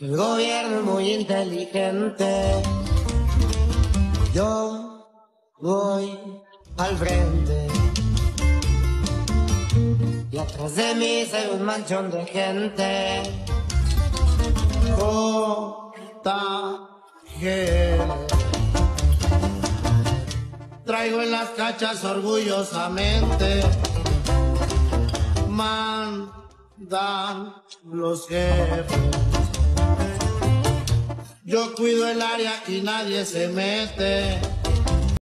que el gobierno es muy inteligente. Yo voy al frente y atrás de mí se ve un manchón de gente. Traigo en las cachas orgullosamente, mandan los jefes. Yo cuido el área, aquí nadie se mete.